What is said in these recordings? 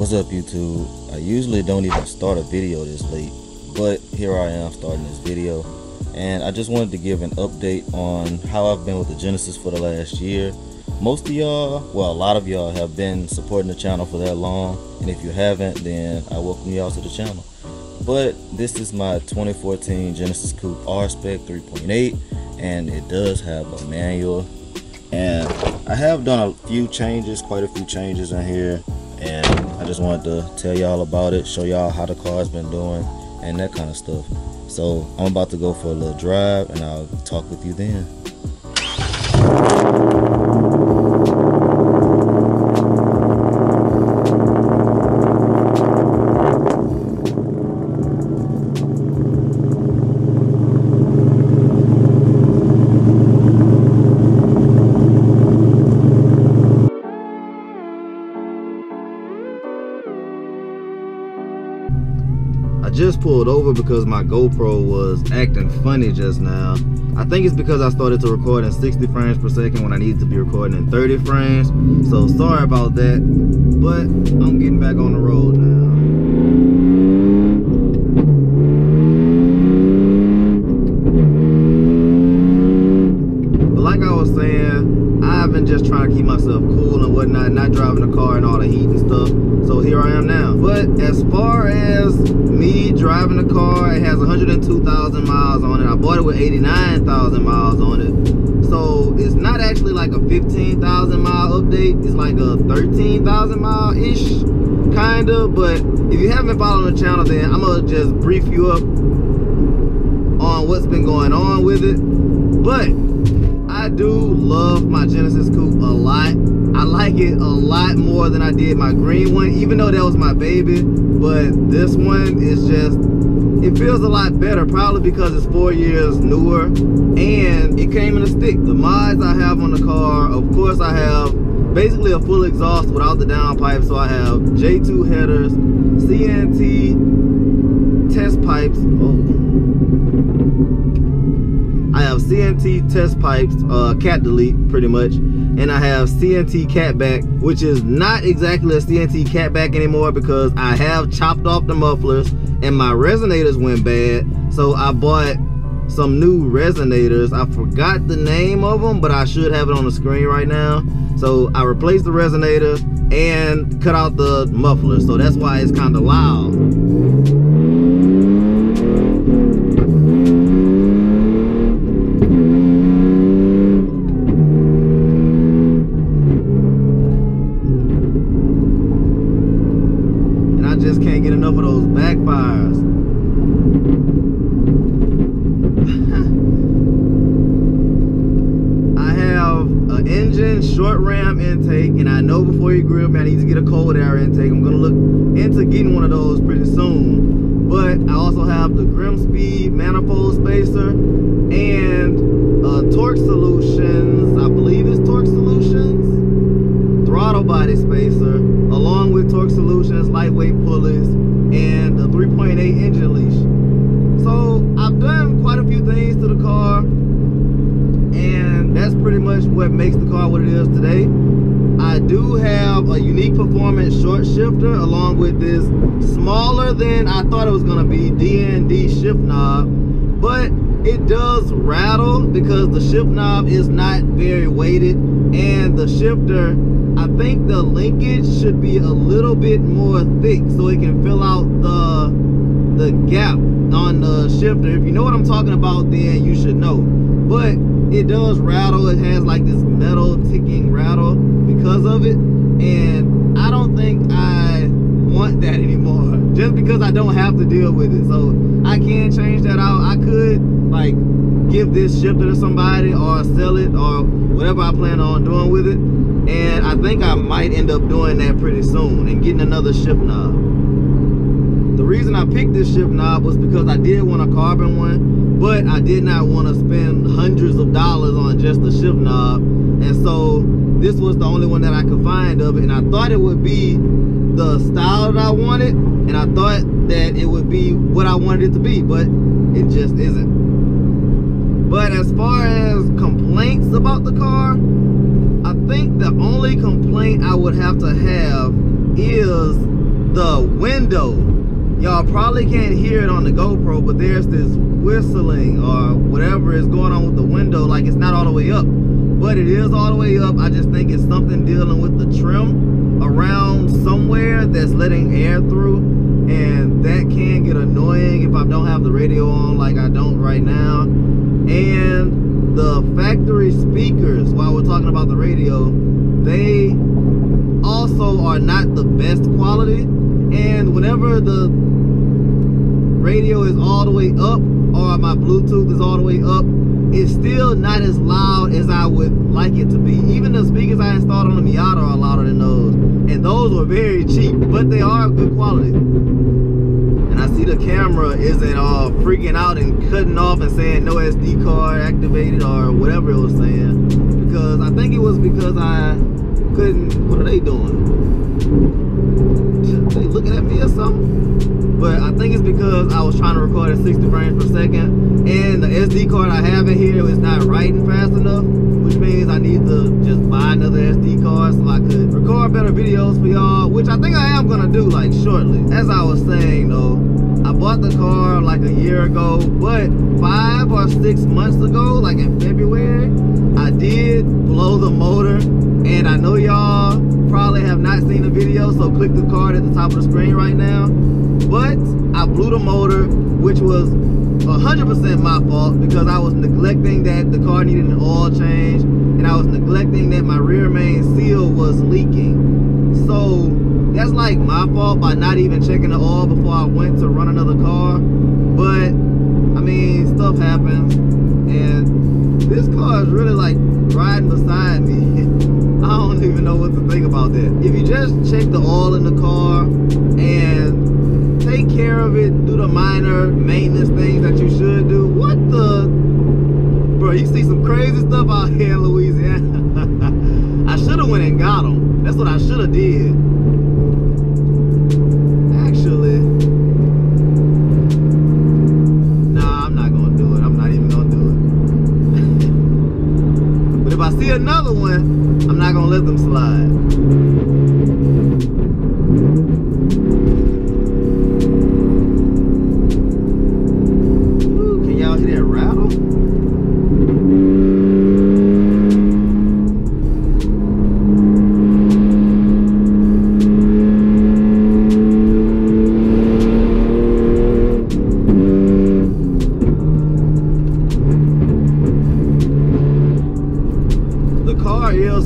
What's up, YouTube? I usually don't even start a video this late, but here I am starting this video, and I just wanted to give an update on how I've been with the Genesis for the last year. Most of y'all, well, a lot of y'all have been supporting the channel for that long, and if you haven't, then I welcome y'all to the channel. But this is my 2014 Genesis Coupe R-Spec 3.8, and it does have a manual, and I have done a few changes, quite a few changes in here, and I just wanted to tell y'all about it, show y'all how the car's been doing and that kind of stuff. So I'm about to go for a little drive and I'll talk with you then. Just pulled over because my GoPro was acting funny just now. I think it's because I started to record in 60 frames per second when I needed to be recording in 30 frames. So sorry about that, but I'm getting back on the road now. But like I was saying, I've been just trying to keep myself cool and whatnot, not driving the car and all the heat and stuff. So here I am now. But as far as me driving the car, it has 102,000 miles on it. I bought it with 89,000 miles on it. So it's not actually like a 15,000 mile update. It's like a 13,000 mile-ish, kinda. But if you haven't followed the channel, then I'm gonna just brief you up on what's been going on with it. But I do love my Genesis Coupe a lot. I like it a lot more than I did my green one, even though that was my baby. But this one is just, it feels a lot better, probably because it's 4 years newer and it came in a stick. The mods I have on the car, of course, I have basically a full exhaust without the downpipe. So I have J2 headers, CNT test pipes. I have CNT test pipes, cat delete pretty much. And I have CNT Catback, which is not exactly a CNT Catback anymore because I have chopped off the mufflers and my resonators went bad. So I bought some new resonators. I forgot the name of them, but I should have it on the screen right now. So I replaced the resonators and cut out the mufflers. So that's why it's kind of loud. Short ram intake, and I know before you grill me I need to get a cold air intake. I'm gonna look into getting one of those pretty soon. But I also have the Grim Speed manifold spacer and Torque Solutions, I believe it's Torque Solutions, throttle body spacer, along with Torque Solutions lightweight pulleys and the 3.8 engine leash. So I've done quite a few things to the car, and that's pretty much what makes the car what it is today. I do have a unique performance short shifter along with this smaller than I thought it was gonna be D&D shift knob, but it does rattle because the shift knob is not very weighted, and the shifter, I think the linkage should be a little bit more thick so it can fill out the gap on the shifter. If you know what I'm talking about, then you should know. But it does rattle. It has like this metal ticking rattle because of it, and I don't think I want that anymore just because I don't have to deal with it. So I can change that out. I could like give this shifter to somebody or sell it or whatever I plan on doing with it, and I think I might end up doing that pretty soon and getting another shift knob. The reason I picked this shift knob was because I did want a carbon one, but I did not want to spend hundreds of dollars on just the shift knob, and so this was the only one that I could find of it. And I thought it would be the style that I wanted, and I thought that it would be what I wanted it to be, but it just isn't. But as far as complaints about the car, I think the only complaint I would have to have is the window. Y'all probably can't hear it on the GoPro, but there's this whistling or whatever is going on with the window. Like, it's not all the way up, but it is all the way up. I just think it's something dealing with the trim around somewhere that's letting air through. And that can get annoying if I don't have the radio on like I don't right now. And the factory speakers, while we're talking about the radio, they also are not the best quality. And whenever the radio is all the way up or my Bluetooth is all the way up, it's still not as loud as I would like it to be. Even the speakers I installed on the Miata are louder than those. And those were very cheap, but they are good quality. And I see the camera isn't freaking out and cutting off and saying no SD card activated or whatever it was saying. Because I think it was because I couldn't, what are they doing? Are they looking at me or something? But I think it's because I was trying to record at 60 frames per second. And the SD card I have in here is not writing fast enough, which means I need to just buy another SD card so I could record better videos for y'all, which I think I am gonna do like shortly. As I was saying though, I bought the car like a year ago, but 5 or 6 months ago, like in February, I did blow the motor. And I know y'all probably have not seen the video, so click the card at the top of the screen right now. But I blew the motor, which was 100% my fault, because I was neglecting that the car needed an oil change, and I was neglecting that my rear main seal was leaking. So that's like my fault by not even checking the oil before I went to run another car. But I mean, stuff happens, and this car is really like riding beside me. I don't even know what to think about that. If you just check the oil in the car and take care of it, do the minor maintenance things that you should do. What the? Bro, you see some crazy stuff out here in Louisiana. I should have went and got them. That's what I should have did. Actually, nah, I'm not going to do it. I'm not even going to do it. But if I see another one, I'm not going to let them slide.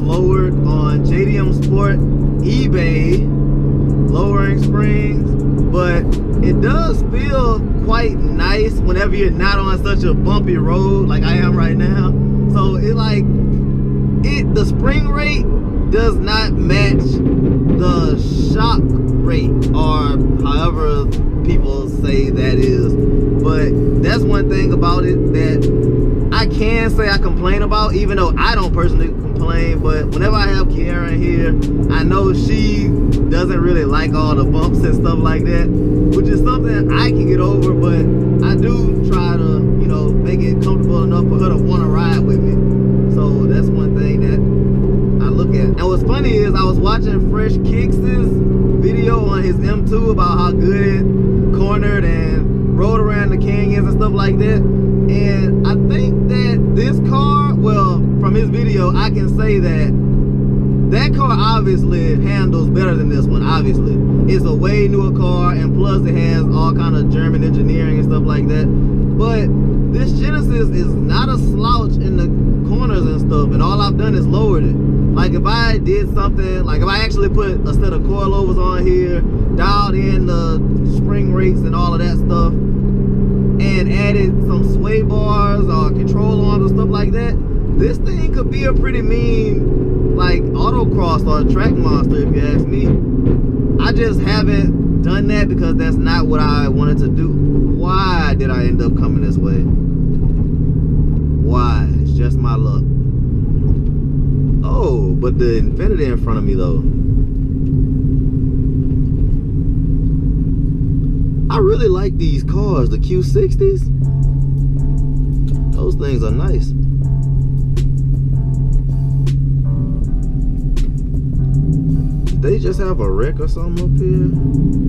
Lowered on JDM Sport eBay lowering springs, but it does feel quite nice whenever you're not on such a bumpy road like I am right now. So it like it the spring rate does not match the shock rate, or however people say that is. But that's one thing about it that I can say I complain about, even though I don't personally complain. But whenever I have Kiara in here, I know she doesn't really like all the bumps and stuff like that, which is something I can get over, but I do try to, you know, make it comfortable enough for her to want to ride with me. So that's one thing that I look at. And what's funny is I was watching Fresh Kicks' video on his M2 about how good it cornered and rode around the canyons and stuff like that. And I think that this car, well, from his video, I can say that car obviously handles better than this one, obviously. It's a way newer car, and plus it has all kind of German engineering and stuff like that. But this Genesis is not a slouch in the corners and stuff, and all I've done is lowered it. Like if I did something, like if I actually put a set of coilovers on here, dialed in the spring rates and all of that stuff, and added some sway bars or control arms or stuff like that, this thing could be a pretty mean like autocross or a track monster if you ask me. I just haven't done that because that's not what I wanted to do. Why did I end up coming this way? Why? It's just my luck. Oh, but the Infinity in front of me though. I really like these cars, the Q60s. Those things are nice. They just have a wreck or something up here.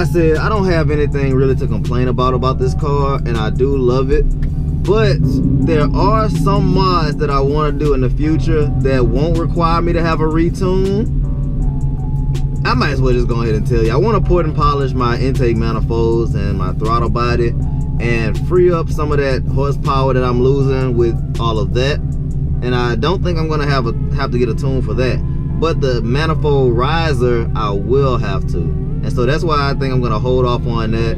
I said, I don't have anything really to complain about this car, and I do love it. But there are some mods that I want to do in the future that won't require me to have a retune. I might as well just go ahead and tell you, I want to port and polish my intake manifolds and my throttle body and free up some of that horsepower that I'm losing with all of that. And I don't think I'm going to have to get a tune for that. But the manifold riser, I will have to. And so that's why I think I'm going to hold off on that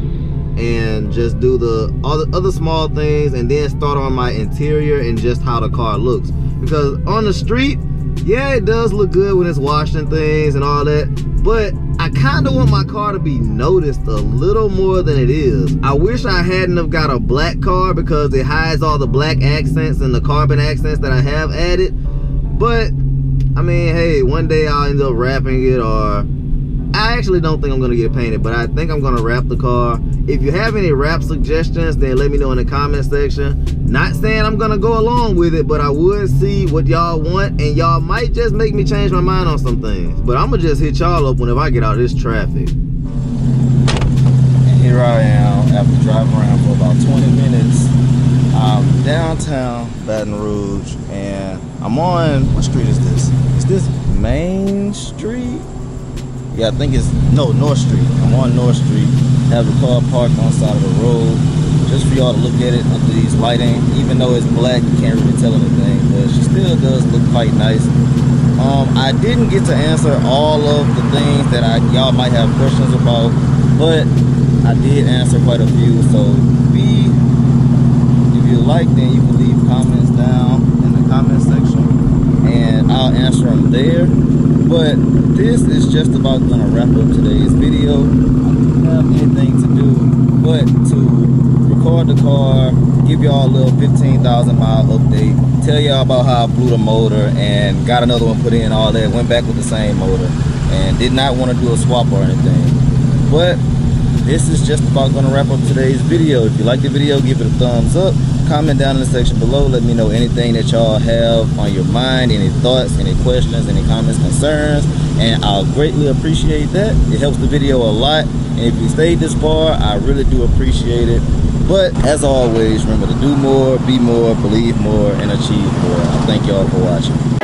and just do the other small things and then start on my interior and just how the car looks. Because on the street, yeah, it does look good when it's washed and things and all that, but I kind of want my car to be noticed a little more than it is. I wish I hadn't have got a black car because it hides all the black accents and the carbon accents that I have added, but I mean, hey, one day I'll end up wrapping it, or I actually don't think I'm gonna get it painted, but I think I'm gonna wrap the car. If you have any wrap suggestions, then let me know in the comment section. Not saying I'm gonna go along with it, but I would see what y'all want, and y'all might just make me change my mind on some things. But I'm gonna just hit y'all up whenever I get out of this traffic. And here I am after driving around for about 20 minutes. I'm downtown Baton Rouge, and I'm on, what street is this? Is this Main Street? Yeah, I think it's, no, North Street. I'm on North Street. Have the car parked on the side of the road. Just for y'all to look at it under these lighting. Even though it's black, you can't really tell anything, but she still does look quite nice. I didn't get to answer all of the things that y'all might have questions about, but I did answer quite a few. So if you like, then you can leave comments down in the comment section, and I'll answer them there. But this is just about gonna wrap up today's video. I didn't have anything to do but to record the car, give y'all a little 15,000 mile update, tell y'all about how I blew the motor and got another one put in, all that, went back with the same motor, and did not want to do a swap or anything. But this is just about gonna wrap up today's video. If you like the video, give it a thumbs up. Comment down in the section below, let me know anything that y'all have on your mind, any thoughts, any questions, any comments, concerns, and I'll greatly appreciate that. It helps the video a lot, and if you stayed this far, I really do appreciate it. But as always, remember to do more, be more, believe more, and achieve more. I thank y'all for watching.